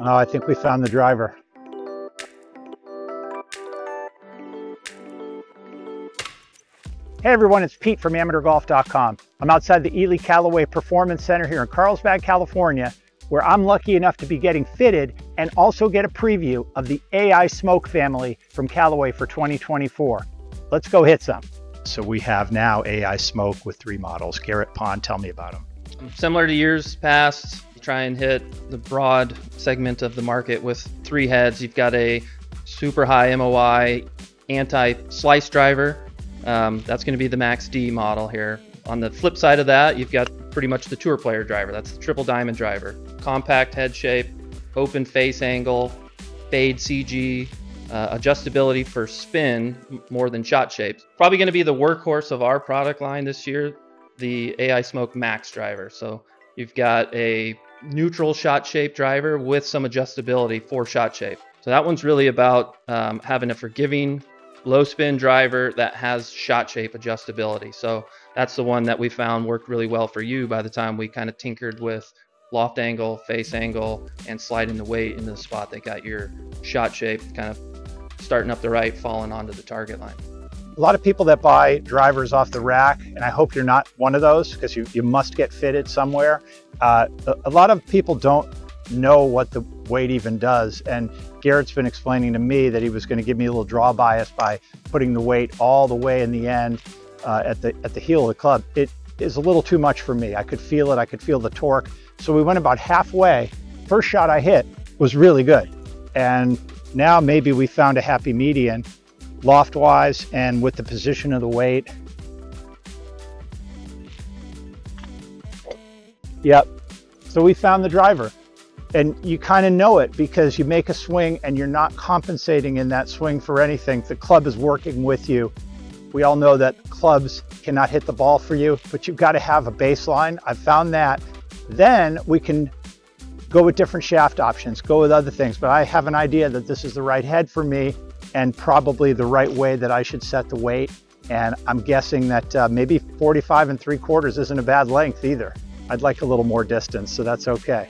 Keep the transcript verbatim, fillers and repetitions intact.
Oh, I think we found the driver. Hey everyone, it's Pete from Amateur Golf dot com. I'm outside the Ely Callaway Performance Center here in Carlsbad, California, where I'm lucky enough to be getting fitted and also get a preview of the A I Smoke family from Callaway for twenty twenty-four. Let's go hit some. So we have now A I Smoke with three models. Garrett Pond, tell me about them. Similar to years past, you try and hit the broad segment of the market with three heads. You've got a super high M O I anti-slice driver. Um, that's going to be the Max D model here. On the flip side of that, you've got pretty much the tour player driver. That's the triple diamond driver. Compact head shape, open face angle, fade C G, uh, adjustability for spin more than shot shapes. Probably going to be the workhorse of our product line this year, the A I Smoke Max driver. So you've got a neutral shot shape driver with some adjustability for shot shape. So that one's really about um, having a forgiving low spin driver that has shot shape adjustability. So that's the one that we found worked really well for you by the time we kind of tinkered with loft angle, face angle, and sliding the weight into the spot that got your shot shape kind of starting up the right, falling onto the target line. A lot of people that buy drivers off the rack, and I hope you're not one of those because you, you must get fitted somewhere. Uh, a, a lot of people don't know what the weight even does, and Garrett's been explaining to me that he was going to give me a little draw bias by putting the weight all the way in the end uh, at the at the heel of the club. It is a little too much for me. I could feel it. I could feel the torque. So we went about halfway. First shot I hit was really good, and now maybe we found a happy median, loft wise and with the position of the weight. Yep. So we found the driver. And you kind of know it because you make a swing and you're not compensating in that swing for anything. The club is working with you. We all know that clubs cannot hit the ball for you, but you've got to have a baseline. I've found that. Then we can go with different shaft options, go with other things. But I have an idea that this is the right head for me and probably the right way that I should set the weight. And I'm guessing that uh, maybe forty-five and three quarters isn't a bad length either. I'd like a little more distance, so that's okay.